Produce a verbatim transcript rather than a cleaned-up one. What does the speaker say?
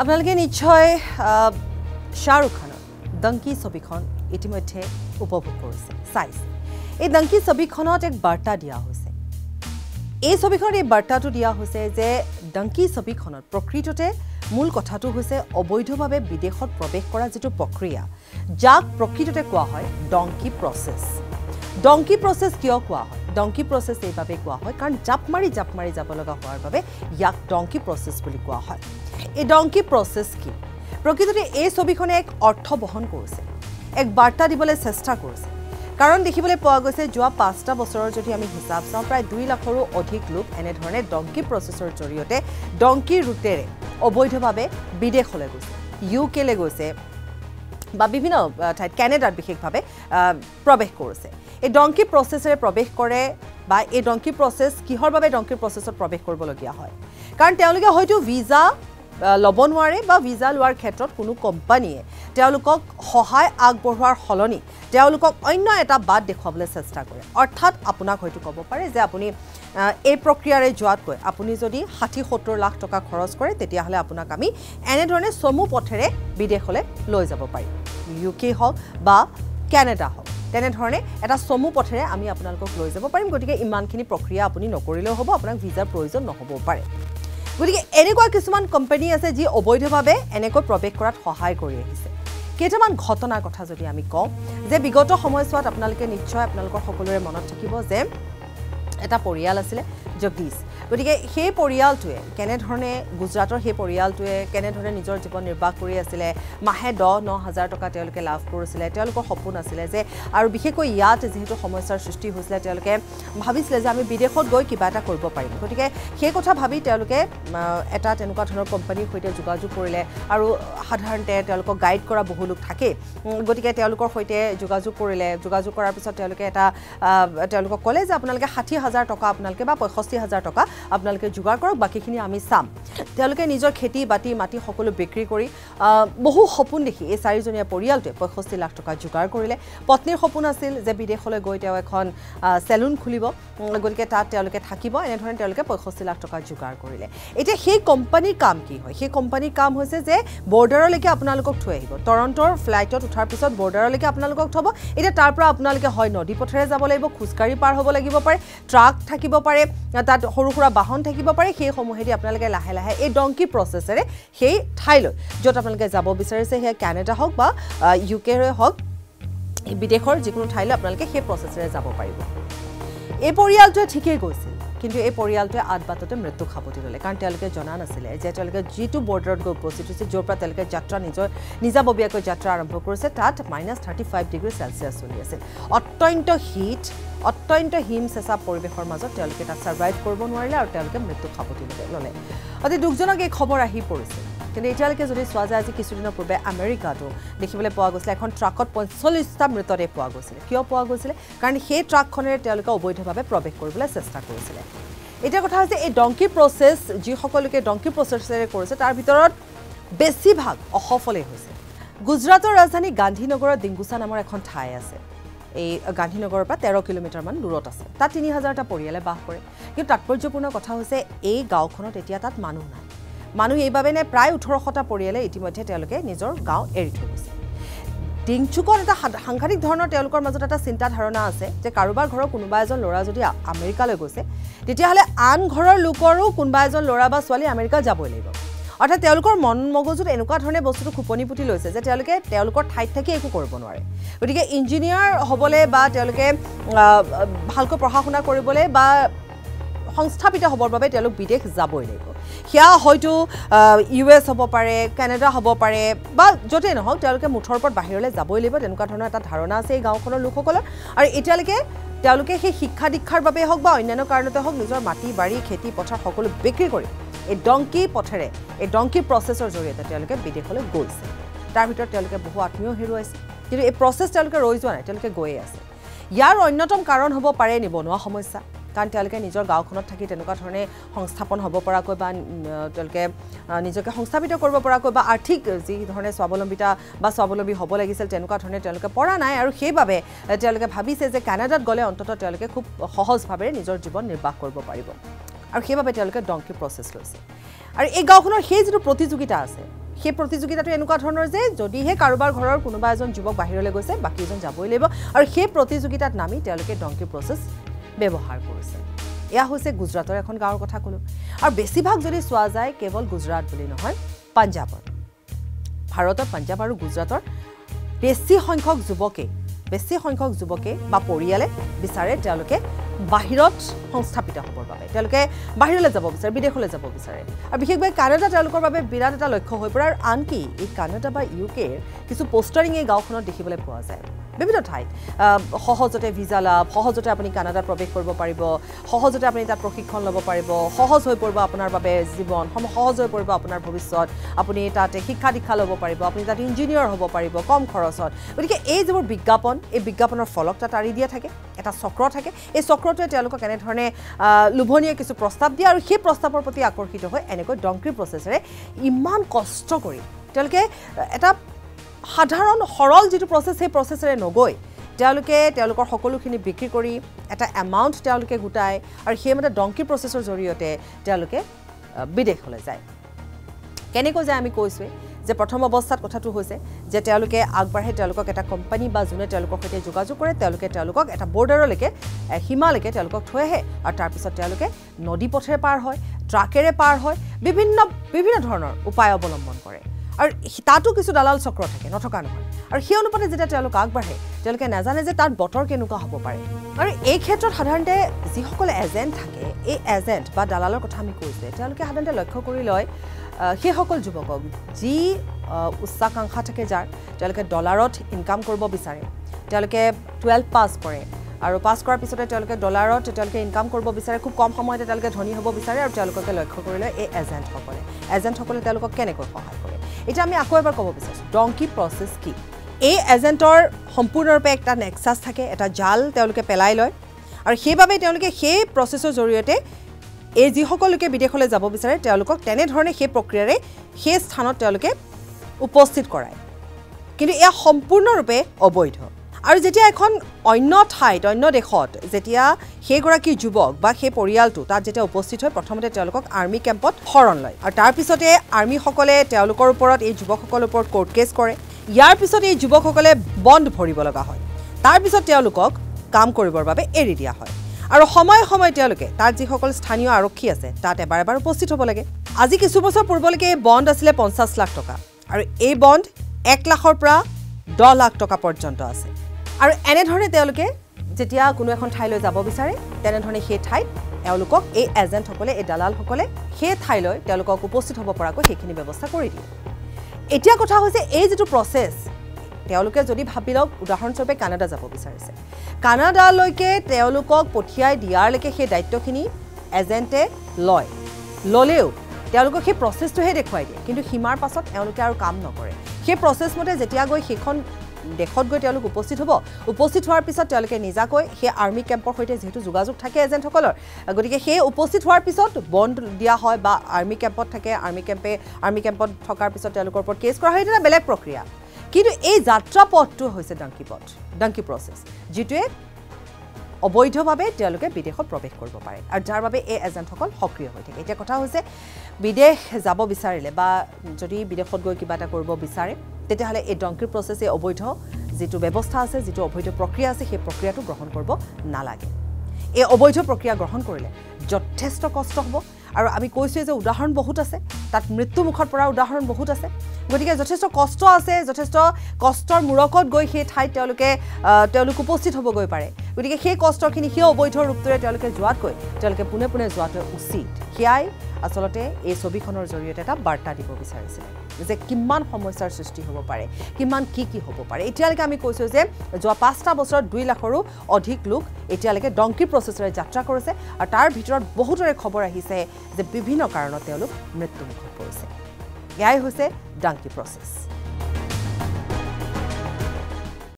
আপোনালোকে নিশ্চয় শাহৰুখ খানৰ ডংকি ছবিখন ইতিমধ্যে উপভোগ কৰিছে চাইজ এই ডংকি ছবিখনত এক বাৰ্তা দিয়া হৈছে এই ছবিখনৰ এই বাৰ্তাটো দিয়া হৈছে যে ডংকি ছবিখনৰ প্ৰকৃততে মূল কথাটো হৈছে অবৈধভাৱে বিদেশত প্ৰৱেশ কৰা যেটো প্ৰক্ৰিয়া যাক প্ৰকৃততে কোৱা হয় ডংকি প্ৰসেস ডংকি প্ৰসেস কিয় কোৱা হয় ডংকি প্ৰসেস এইভাবে কোৱা হয় কাৰণ জাপ মাৰি জাপ মাৰি যাব লগা হোৱাৰ বাবে ইয়াক ডংকি প্ৰসেস বুলি কোৱা হয় এই ডংকি প্ৰসেস কি প্ৰকৃততে এই ছবিখনে এক অৰ্থ বহন কৰিছে এক বাৰ্তা দিবলৈ চেষ্টা কৰিছে কাৰণ দেখিবলৈ পোৱা গৈছে যোৱা পাঁচটা বছৰৰ যদি আমি হিচাপ চাওঁ প্ৰায় দুই লাখৰো অধিক লোক এনে ধৰণে ডংকি প্ৰসেসৰ জৰিয়তে ডংকি ৰুটেৰে অবৈধভাৱে বিদেশলৈ গৈছে ইউকেলৈ গৈছে বা বিভিন্ন ঠাইত কানাডাত বিশেষভাৱে প্ৰৱেশ কৰিছে এই ডংকি প্ৰসেসৰে প্ৰৱেশ কৰে বা এই ডংকি প্ৰসেস কিহৰ বাবে ডংকি প্ৰসেসত প্ৰৱেশ কৰিবলগীয়া হয় কাৰণ তেওঁলোকে হয়তো ভিসা লবনৱাৰে বা ভিসা লোৱাৰ ক্ষেত্ৰত কোনো কোম্পানীয়ে তেওঁলোকক সহায় আগবঢ়োৱাৰ হলনি তেওঁলোকক অন্য এটা বাট দেখুৱাবলৈ চেষ্টা কৰে অৰ্থাৎ আপোনাক হয়তো ক'ব পাৰে যে আপুনি এই প্ৰক্ৰিয়াৰে যোৱাতকৈ আপুনি যদি ষাঠি সত্তৰ লাখ টকা খৰচ কৰে তেতিয়া হলে আপোনাক আমি এনে ধৰণে সমু পথেৰে বিদেশলৈ লৈ যাব পাৰিম ইউকে হওক বা কানাডা হওক তেনে ধৰণে এটা সমু পথেৰে আমি আপোনালোকক লৈ যাব পাৰিম গতিকে ইমানখিনি প্ৰক্ৰিয়া আপুনি নকৰিলেও হ'ব আপোনাক ভিসাৰ প্ৰয়োজন নহ'ব পাৰে গতিকে এনেকুৱা কিছুমান কোম্পানী আছে যি অবৈধভাৱে এনেকৈ প্ৰৱেশ কৰাত সহায় কৰি আহিছে কেইটামান ঘটনাৰ কথা যদি আমি কওঁ যে বিগত সময়ছোৱাত আপোনালোকে নিশ্চয় আপোনালোকৰ সকলোৰে মনত থাকিব যে এটা পৰিয়াল আছিল জগদীশ গতিকে সেই পৰিয়ালটোৱে কেনে ধৰণে গুজৰাটৰ সেই পৰিয়ালটোৱে কেনে ধৰণে নিজৰ জীৱন নিৰ্বাহ কৰি আছিল মাহে দহ হাজাৰ টকা তেওঁলোকে লাভ কৰিছিল তেওঁলোকৰ সপোন আছিল যে আৰু বিশেষকৈ ইয়াত যেহেতু সমস্যাৰ সৃষ্টি হৈছিল তেওঁলোকে ভাবিছিল যে আমি বিদেশত গৈ কিবা এটা কৰিব পাৰিম গতিকে সেই কথা ভাবি তেওঁলোকে এটা তেনেকুৱা ধৰণৰ কোম্পানীৰ সৈতে যোগাযোগ কৰিলে আৰু সাধাৰণতে তেওঁলোকক গাইড কৰা বহু লোক থাকে গতিকে তেওঁলোকৰ সৈতে যোগাযোগ কৰিলে যোগাযোগ কৰাৰ পিছত তেওঁলোকে এটা তেওঁলোকক ক'লে যে আপোনালোকে ষাঠি হাজাৰ টকা আপোনালোকে বা পঁয়ষষ্ঠি হাজাৰ টকা আপোনালোকে যোগাৰ কৰক বাকিখিনি আমি সাম তেওঁলোকে নিজৰ খেতি বাতি মাটি সকলো বিক্ৰী কৰি বহু সপোন দেখি এই চাৰিজনীয়া পৰিয়ালটোৱে পঁয়ষষ্ঠি লাখ টকা যোগাৰ কৰিলে পত্নীৰ সপোন আছিল যে বিদেশলৈ গৈ তেওঁ এখন সেলুন খুলিব গতিকে তাত তেওঁলোকে থাকিব এনে ধৰণে তেওঁলোকে পঁয়ষষ্ঠি লাখ টকা যোগাৰ কৰিলে এতিয়া সেই কোম্পানীৰ কাম কি হয় সেই কোম্পানীৰ কাম হৈছে যে বৰ্ডাৰলৈকে আপোনালোকক থৈ আহিব টৰন্টৰ ফ্লাইটত উঠাৰ পিছত বৰ্ডাৰলৈকে আপোনালোকক থব এতিয়া তাৰ পৰা আপোনালোকে হয় নদী পথেৰে যাব লাগিব খুজকাৰি পাৰ হ'ব লাগিব পাৰে ট্ৰাক থাকিব পাৰে তাত হৰু হৰু বাহন থাকিব পাৰে সেই সমূহেদি আপোনালোকে লাহে লাহে এই ডংকি প্ৰসেসৰে সেই ঠাইলৈ যত আপোনালোকে যাব বিচাৰিছে হে কানাডা হওক বা ইউকে হওক বিদেশৰ যিকোনো ঠাইলৈ আপোনালোকে সেই প্ৰসেসৰে যাব পাৰিব এই পৰিয়ালটো ঠিকই গৈছিল কিন্তু এই পৰিয়ালটোৱে আদবাততে মৃত্যু খাবতি ললে কাৰণ তেওঁলোকে জনা নাছিল যে তেওঁলোকে যিটো বৰ্ডাৰত গৈ উপস্থিত হৈছে য'ৰ পৰা তেওঁলোকে যাত্ৰা নিজৰ নিজাববীয়াকৈ যাত্ৰা আৰম্ভ কৰিছে তাত minus thirty five degree celsius চলি আছিল অত্যন্ত হিট অত্যন্ত হিম চেঁচা পৰিৱেশৰ মাজত তেওঁলোকে তাত ছাৰ্ভাইভ কৰিব নোৱাৰিলে আৰু তেওঁলোকে মৃত্যু খাবতি ললে অতি দুখজনক এই খবৰ আহি পৰিছে কিন্তু এতিয়ালৈকে যদি চোৱা যায় আজি কিছুদিনৰ পূৰ্বে আমেৰিকাতো দেখিবলৈ পোৱা গৈছিলে এখন ট্ৰাকত পঞ্চল্লিছটা মৃতদেহ পোৱা গৈছিলে কিয় পোৱা গৈছিলে কাৰণ সেই ট্ৰাকখনেৰে তেওঁলোকে অবৈধভাৱে প্ৰৱেশ কৰিবলৈ চেষ্টা কৰিছিলে এতিয়া কথা হৈছে এই ডংকি প্ৰসেস যিসকলকে ডংকি প্ৰসেসৰে কৰিছে তাৰ ভিতৰত বেছিভাগ অসফলেই হৈছে গুজৰাটৰ ৰাজধানী গান্ধীনগৰৰ ডিংগুচা নামৰ এখন ঠাই আছে এই গান্ধীনগৰৰ পৰা তেৰ কিলোমিটাৰমান দূৰত আছে তাত তিনি হাজাৰটা পৰিয়ালে বাস কৰে কিন্তু তাৎপৰ্যপূৰ্ণ কথা হৈছে এই গাঁওখনত এতিয়া তাত মানুহ নাই মানুহ এইভাবে নাই প্ৰায় ওঠৰশটা পৰিয়ালে ইতিমধ্যে তেওঁলোকে নিজৰ গাঁও এৰি থৈ গৈছে ডিংচুকত এটা সাংঘাতিক ধৰণৰ তেওঁলোকৰ মাজত এটা চিন্তা ধাৰণা আছে যে কাৰোবাৰ ঘৰৰ কোনোবা এজন ল'ৰা যদি আমেৰিকালৈ গৈছে তেতিয়াহ'লে আন ঘৰৰ লোকৰো কোনোবা এজন ল'ৰা বা ছোৱালী আমেৰিকা যাবই লাগিব অৰ্থাৎ তেওঁলোকৰ মন মগজুত এনেকুৱা ধৰণে বস্তুটো খুপনি পুতি লৈছে যে তেওঁলোকে তেওঁলোকৰ ঠাইত থাকি একো কৰিব নোৱাৰে গতিকে ইঞ্জিনিয়াৰ হ'বলৈ বা তেওঁলোকে ভালকৈ পঢ়া শুনা কৰিবলৈ বা সংস্থাপিত হ'বৰ বাবে তেওঁলোক বিদেশ যাবই লাগিব হিয়া হয়তো ইউএছ হ'ব পাৰে কানাডা হ'ব পাৰে বা য'তেই নহওক তেওঁলোকে মুঠৰ ওপৰত বাহিৰলৈ যাবই লাগিব তেনেকুৱা ধৰণৰ এটা ধাৰণা আছে এই গাঁওখনৰ লোকসকলৰ আৰু এতিয়ালৈকে তেওঁলোকে সেই শিক্ষা দীক্ষাৰ বাবে হওক বা অন্যান্য কাৰণতে হওক নিজৰ মাটি বাৰী খেতি পথাৰ সকলো বিক্ৰী কৰি এই ডংকি পথেৰে এই ডংকি প্ৰচেছৰ জৰিয়তে তেওঁলোকে বিদেশলৈ গৈছে তাৰ ভিতৰত তেওঁলোকে বহু আত্মীয় হেৰুৱাইছে কিন্তু এই প্ৰচেছ তেওঁলোকে ৰৈ যোৱা নাই তেওঁলোকে গৈয়ে আছে ইয়াৰ অন্যতম কাৰণ হ'ব পাৰে নিবনুৱা সমস্যা কাৰণ তেওঁলোকে নিজৰ গাঁওখনত থাকি তেনেকুৱা ধৰণে সংস্থাপন হ'ব পৰাকৈ বা তেওঁলোকে নিজকে সংস্থাপিত কৰিব পৰাকৈ বা আৰ্থিক যি ধৰণে স্বাৱলম্বিতা বা স্বাৱলম্বী হ'ব লাগিছিল তেনেকুৱা ধৰণে তেওঁলোকে পৰা নাই আৰু সেইবাবে তেওঁলোকে ভাবিছে যে কানাডাত গ'লে অন্ততঃ তেওঁলোকে খুব সহজভাৱে নিজৰ জীৱন নিৰ্বাহ কৰিব পাৰিব আৰু সেইবাবে তেওঁলোকে ডংকি প্ৰসেছ লৈছে আৰু এই গাঁওখনৰ সেই যিটো প্ৰতিযোগিতা আছে সেই প্ৰতিযোগিতাটো এনেকুৱা ধৰণৰ যে যদিহে কাৰোবাৰ ঘৰৰ কোনোবা এজন যুৱক বাহিৰলৈ গৈছে বাকিজন যাবই লাগিব আৰু সেই প্ৰতিযোগিতাত নামি তেওঁলোকে ডংকি প্ৰসেস ব্যৱহাৰ কৰিছে ইয়া হৈছে গুজৰাটৰ এখন গাঁৱৰ কথা কলো আৰু বেছিভাগ যদি সোৱা যায় কেৱল গুজৰাট বুলি নহয় পাঞ্জাৱৰ ভাৰতৰ পাঞ্জাৱ আৰু গুজৰাটৰ বেছি সংখ্যক যুৱকে বেছি সংখ্যক যুৱকে বা পৰিয়ালে বিচাৰে তেওঁলোকে বাহিৰত সংস্থাপিত হবৰ বাবে তেওঁলোকে বাহিৰলৈ যাব বিচাৰে বিদেশলৈ যাব বিচাৰে আৰু বিশেষকৈ কানাডা তেওঁলোকৰ বাবে বিৰাট এটা লক্ষ্য হৈ পৰাৰ আনকি এই কানাডা বা ইউকে কিছু পোস্টাৰিং এই গাঁওখনত দেখিবলৈ পোৱা যায় বিভিন্ন ঠাইত সহজতে ভিসা লাভ সহজতে আপুনি কানাডা প্ৰৱেশ কৰিব পাৰিব সহজতে আপুনি তাত প্ৰশিক্ষণ ল'ব পাৰিব সহজ হৈ পৰিব আপোনাৰ বাবে জীৱন সহজ হৈ পৰিব আপোনাৰ ভৱিষ্যত আপুনি তাতে শিক্ষা দীক্ষা ল'ব পাৰিব আপুনি তাত ইঞ্জিনিয়াৰ হ'ব পাৰিব কম খৰচত গতিকে এই যে বিজ্ঞাপন এই বিজ্ঞাপনৰ ফলক তাত আৰি দিয়া থাকে এটা চক্ৰ থাকে এই চক্ৰটোৱে তেওঁলোকক কেনে ধৰণে লুভনীয় কিছু প্ৰস্তাৱ দিয়ে আৰু সেই প্ৰস্তাৱৰ প্ৰতি আকৰ্ষিত হৈ এনেকৈ ডংকি প্ৰসেছৰে ইমান কষ্ট কৰি তেওঁলোকে এটা সাধাৰণ হৰল যেটো প্ৰসেস সেই প্ৰসেসৰে নগৈ তেওঁলোকে তেওঁলোকৰ সকলোখিনি বিক্ৰী কৰি এটা এমাউন্ট তেওঁলোকে গুটায় আৰু হেমতে ডংকি প্ৰসেছৰ জৰিয়তে তেওঁলোকে বিদেশলৈ যায় কেনেকৈ যায় আমি কৈছোৱে যে প্ৰথম অৱস্থাত কথাটো হৈছে যে তেওঁলোকে আগবাঢ়ে তেওঁলোকক এটা কোম্পানী বা জুনে তেওঁলোকৰ সৈতে যোগাযোগ কৰে তেওঁলোকে তেওঁলোকক এটা বৰ্ডাৰলৈকে হিমালৈকে তেওঁলোকক থৈ আহে আৰু তাৰ পিছত তেওঁলোকে নদী পথেৰে পাৰ হয় ট্ৰাকেৰে পাৰ হয় বিভিন্ন বিভিন্ন ধৰণৰ উপায় অৱলম্বন কৰে আৰ তাতো কিছু দালাল চক্ৰ থাকে নথকা নহয় আৰু সেই অনুপাতে যেটা তেওঁলোক আগবাঢ়ে তেওঁলোকে নাজানে যে তাত বতৰ কেনেকুৱা হ'ব পাৰে আৰু এই ক্ষেত্ৰত সাধাৰণতে যিসকলে এজেণ্ট থাকে এই এজেণ্ট বা দালালৰ কথা আমি কৈছে তেওঁলোকে সাধাৰণতে লক্ষ্য কৰি লয় সেই সকল যুৱকক যি উচ্চাকাংক্ষা থাকে যাৰ তেওঁলোকে ডলাৰত ইনকাম কৰিব বিচাৰে তেওঁলোকে বাৰ পাছ কৰে আৰু পাছ কৰাৰ পিছতে তেওঁলোকে ডলাৰত তেওঁলোকে ইনকাম কৰিব বিচাৰে খুব কম সময়তে তেওঁলোকে ধনী হ'ব বিচাৰে আৰু তেওঁলোকক লক্ষ্য কৰি লয় এই এজেণ্টসকলে এজেণ্টসকলে তেওঁলোকক কেনেকৈ সহায় কৰে এটা আমি আকৌ এবাৰ ক'ব বিচাৰিছো ডংকি প্ৰসেস কি এই এজেন্টৰ সম্পূৰ্ণৰূপে এটা নেক্সাস থাকে এটা জাল তেওঁলোকে পেলাই লয় আৰু সেইভাবে তেওঁলোকে সেই প্ৰসেছৰ জৰিয়তে এই যিসকলকে বিদেশলৈ যাব বিচাৰে তেওঁলোকক তেনে ধৰণে সেই প্ৰক্ৰিয়াৰে সেই স্থানত তেওঁলোকে উপস্থিত কৰায় কিন্তু এয়া সম্পূৰ্ণৰূপে অবৈধ আৰু যেতিয়া এখন অন্য ঠাইত অন্য দেশত যেতিয়া সেইগৰাকী যুৱক বা সেই পৰিয়ালটো তাত যেতিয়া উপস্থিত হয় প্ৰথমতে তেওঁলোকক আৰ্মি কেম্পত হৰণ লয় আৰু তাৰ পিছতে আৰ্মিসকলে তেওঁলোকৰ ওপৰত এই যুৱকসকলৰ ওপৰত কোৰ্ট কেছ কৰে ইয়াৰ পিছত এই যুৱকসকলে বন্ধ ভৰিব লগা হয় তাৰ পিছত তেওঁলোকক কাম কৰিবৰ বাবে এৰি দিয়া হয় আৰু সময়ে সময়ে তেওঁলোকে তাত যিসকল স্থানীয় আৰক্ষী আছে তাত এবাৰ এবাৰ উপস্থিত হ'ব লাগে আজি কিছু বছৰ পূৰ্বলৈকে এই বন্ধ আছিলে পঞ্চাছ লাখ টকা আৰু এই বন্ধ এক লাখৰ পৰা দহ লাখ টকা পৰ্যন্ত আছে আৰু এনে ধৰণে তেওঁলোকে যেতিয়া কোনো এখন ঠাইলৈ যাব বিচাৰে তেনে ধৰণে সেই ঠাইত তেওঁলোকক এই এজেণ্টসকলে এই দালালসকলে সেই ঠাইলৈ তেওঁলোকক উপস্থিত হ'ব পৰাকৈ সেইখিনি ব্যৱস্থা কৰি দিয়ে এতিয়া কথা হৈছে এই যেটো প্ৰসেস তেওঁলোকে যদি ভাবি লওক উদাহৰণস্বৰূপে কানাডা যাব বিচাৰিছে কানাডালৈকে তেওঁলোকক পঠিয়াই দিয়াৰলৈকে সেই দায়িত্বখিনি এজেণ্টে লয় ল'লেও তেওঁলোকক সেই প্ৰসেছটোহে দেখুৱাই দিয়ে কিন্তু সীমাৰ পাছত তেওঁলোকে আৰু কাম নকৰে সেই প্ৰসেছ মতে যেতিয়া গৈ সেইখন দেশত গৈ তেওঁলোক উপস্থিত হ'ব উপস্থিত হোৱাৰ পিছত তেওঁলোকে নিজাকৈ সেই আৰ্মি কেম্পৰ সৈতে যেহেতু যোগাযোগ থাকে এজেণ্টসকলৰ গতিকে সেই উপস্থিত হোৱাৰ পিছত বন্ধ দিয়া হয় বা আৰ্মি কেম্পত থাকে আৰ্মি কেম্পে আৰ্মি কেম্পত থকাৰ পিছত তেওঁলোকৰ ওপৰত কেছ কৰা হয় এটা বেলেগ প্ৰক্ৰিয়া কিন্তু এই যাত্ৰা পথটো হৈছে ডংকি পথ ডংকি প্ৰসেছ যিটোৱে অবৈধভাৱে তেওঁলোকে বিদেশত প্ৰৱেশ কৰিব পাৰে আৰু যাৰ বাবে এই এজেণ্টসকল সক্ৰিয় হৈ থাকে এতিয়া কথা হৈছে বিদেশ যাব বিচাৰিলে বা যদি বিদেশত গৈ কিবা এটা কৰিব বিচাৰে তেতিয়াহলে এই ডংকি প্ৰসেছে অবৈধ যেটো ব্যৱস্থা আছে যেটো অবৈধ প্ৰক্ৰিয়া আছে সেই প্ৰক্ৰিয়াটো গ্ৰহণ কৰিব নালাগে এই অবৈধ প্ৰক্ৰিয়া গ্ৰহণ কৰিলে যথেষ্ট কষ্ট হ'ব আৰু আমি কৈছোৱে যে উদাহৰণ বহুত আছে তাত মৃত্যু মুখত পৰা উদাহৰণ বহুত আছে গতিকে যথেষ্ট কষ্ট আছে যথেষ্ট কষ্টৰ মূৰকত গৈ সেই ঠাইত তেওঁলোকে তেওঁলোক উপস্থিত হ'ব গৈ পাৰে গতিকে সেই কষ্টখিনি সেই অবৈধ ৰূপটোৰে তেওঁলোকে যোৱাতকৈ তেওঁলোকে পুনে পুনে যোৱাটো উচিত সেয়াই আসলতে এই ছবিখনৰ জৰিয়তে এটা বাৰ্তা দিব বিচাৰিছিল যে কিমান সমস্যাৰ সৃষ্টি হ'ব পাৰে কিমান কি কি হ'ব পাৰে এতিয়ালৈকে আমি কৈছো যে যোৱা পাঁচটা বছৰত দুই লাখৰো অধিক লোক এতিয়ালৈকে ডংকি প্ৰসেছৰে যাত্ৰা কৰিছে আৰু তাৰ ভিতৰত বহুতৰে খবৰ আহিছে যে বিভিন্ন কাৰণত তেওঁলোক মৃত্যুমুখত পৰিছে এয়াই হৈছে ডংকি প্ৰসেছ